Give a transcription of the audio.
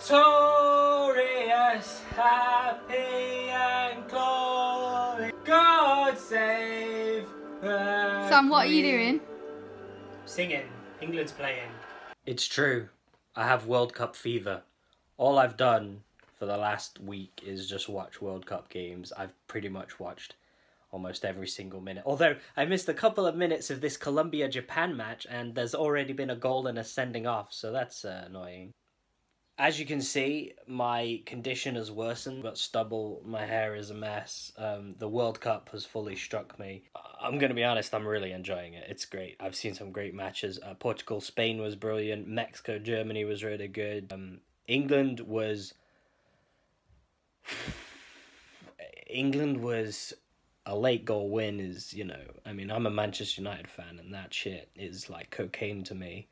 victorious, happy and glory. God save the Sam, what Queen. Are you doing? Singing. England's playing. It's true. I have World Cup fever. All I've done for the last week is just watch World Cup games. I've pretty much watched almost every single minute. Although, I missed a couple of minutes of this Colombia-Japan match, and there's already been a goal and a sending off, so that's annoying. As you can see, my condition has worsened. I've got stubble, my hair is a mess, the World Cup has fully struck me. I'm going to be honest, I'm really enjoying it. It's great. I've seen some great matches. Portugal, Spain was brilliant. Mexico, Germany was really good. England was... A late goal win is, you know, I mean, I'm a Manchester United fan and that shit is like cocaine to me.